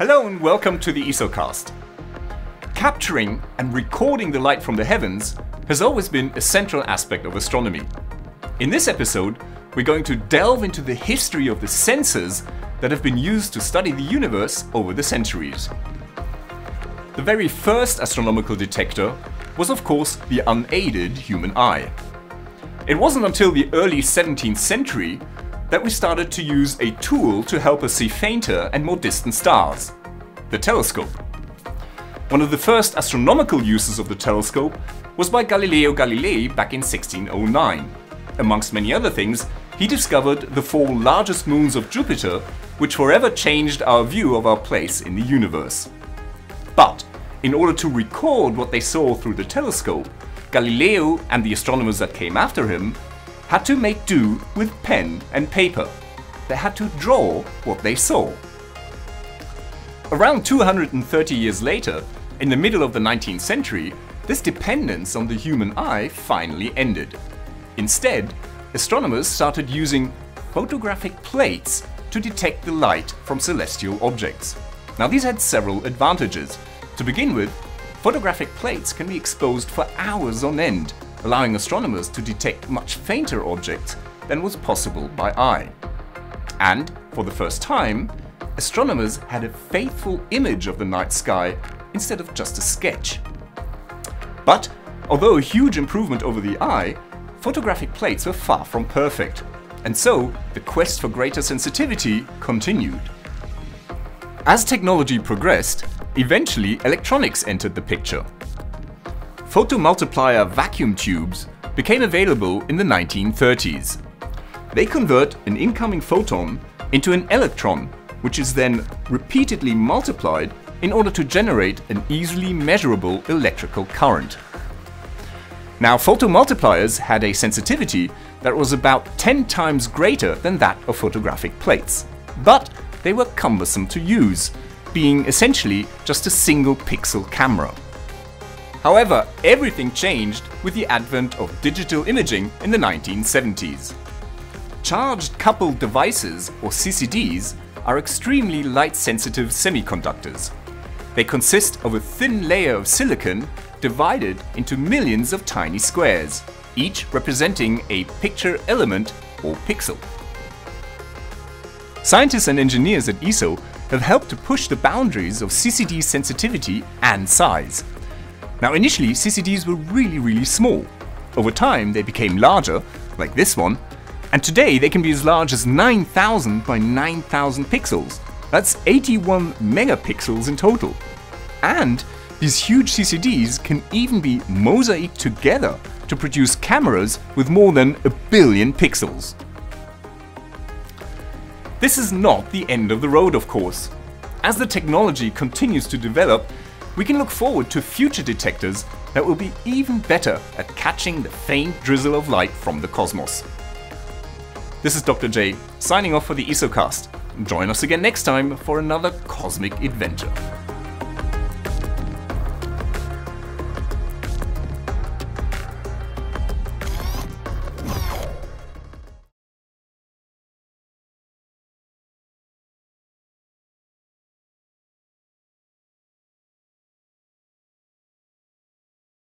Hello and welcome to the ESOcast. Capturing and recording the light from the heavens has always been a central aspect of astronomy. In this episode, we're going to delve into the history of the sensors that have been used to study the universe over the centuries. The very first astronomical detector was, of course, the unaided human eye. It wasn't until the early 17th century that we started to use a tool to help us see fainter and more distant stars – the telescope. One of the first astronomical uses of the telescope was by Galileo Galilei back in 1609. Amongst many other things, he discovered the four largest moons of Jupiter, which forever changed our view of our place in the universe. But in order to record what they saw through the telescope, Galileo and the astronomers that came after him had to make do with pen and paper. They had to draw what they saw. Around 230 years later, in the middle of the 19th century, this dependence on the human eye finally ended. Instead, astronomers started using photographic plates to detect the light from celestial objects. Now, these had several advantages. To begin with, photographic plates can be exposed for hours on end, allowing astronomers to detect much fainter objects than was possible by eye. And, for the first time, astronomers had a faithful image of the night sky instead of just a sketch. But, although a huge improvement over the eye, photographic plates were far from perfect, and so the quest for greater sensitivity continued. As technology progressed, eventually electronics entered the picture. Photomultiplier vacuum tubes became available in the 1930s. They convert an incoming photon into an electron, which is then repeatedly multiplied in order to generate an easily measurable electrical current. Now, photomultipliers had a sensitivity that was about 10 times greater than that of photographic plates, but they were cumbersome to use, being essentially just a single pixel camera. However, everything changed with the advent of digital imaging in the 1970s. Charged coupled devices, or CCDs, are extremely light-sensitive semiconductors. They consist of a thin layer of silicon divided into millions of tiny squares, each representing a picture element or pixel. Scientists and engineers at ESO have helped to push the boundaries of CCD sensitivity and size. Now, initially, CCDs were really small. Over time, they became larger, like this one, and today they can be as large as 9,000 by 9,000 pixels. That's 81 megapixels in total. And these huge CCDs can even be mosaiced together to produce cameras with more than 1 billion pixels. This is not the end of the road, of course. As the technology continues to develop, we can look forward to future detectors that will be even better at catching the faint drizzle of light from the cosmos. This is Dr. J, signing off for the ESOcast. Join us again next time for another cosmic adventure.